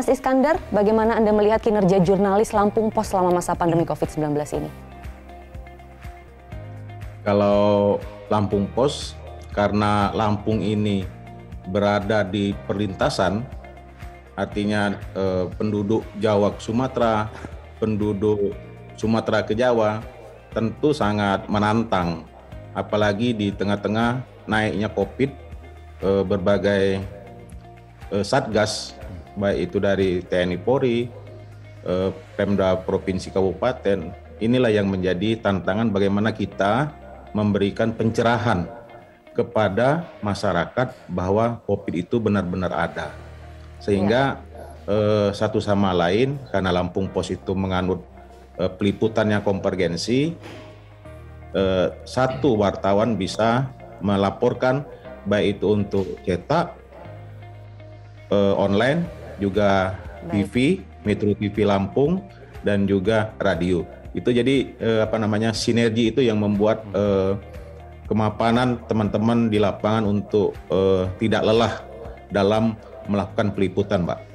Mas Iskandar, bagaimana Anda melihat kinerja jurnalis Lampung Post selama masa pandemi COVID-19 ini? Kalau Lampung Post, karena Lampung ini berada di perlintasan, artinya penduduk Jawa ke Sumatera, penduduk Sumatera ke Jawa, tentu sangat menantang. Apalagi di tengah-tengah naiknya COVID, berbagai satgas, baik itu dari TNI Polri, Pemda Provinsi Kabupaten, inilah yang menjadi tantangan bagaimana kita memberikan pencerahan kepada masyarakat bahwa COVID itu benar-benar ada. Sehingga satu sama lain, karena Lampung Post itu menganut peliputan yang konvergensi, satu wartawan bisa melaporkan baik itu untuk cetak, online, juga TV, Metro TV Lampung, dan juga radio. Itu jadi sinergi itu yang membuat kemapanan teman-teman di lapangan untuk tidak lelah dalam melakukan peliputan, Mbak.